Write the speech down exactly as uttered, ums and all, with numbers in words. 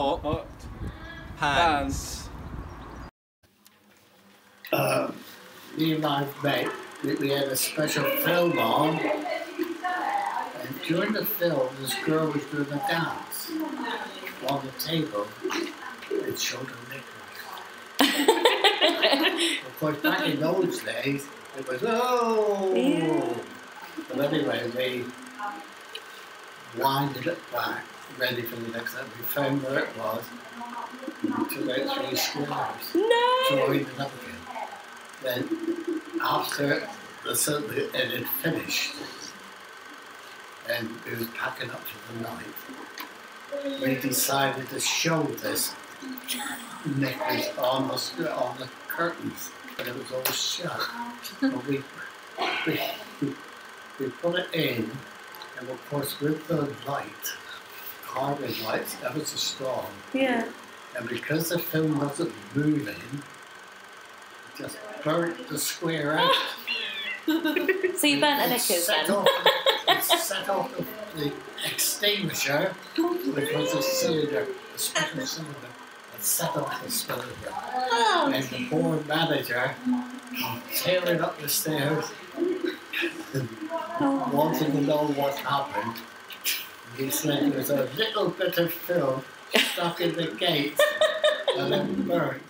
Hot, Hot Pants. Uh, me and my mate, we had a special film on, and during the film this girl was doing a dance on the table and showed her knickers. Of course, back in those days, it was, oh! Yeah. But anyway, they winded it back, ready for the next time. We found where it was, it took out three squares. No! So we ended up again. Then, after the Sunday it had finished, and it was packing up for the night, we decided to show this necklace on the, on the curtains, but it was all shut. But we, we, we put it in, and of course with the light, carbon lights, that was so strong. Yeah. And because the film wasn't moving, just burnt the square out. So you burnt a knickers then? It set off the, the extinguisher, which was a cylinder, a special cylinder, that set off the cylinder. Oh. And the board manager tearing up the stairs, oh. wanting to know what happened. He said there was a little bit of film stuck in the gate and it burnt.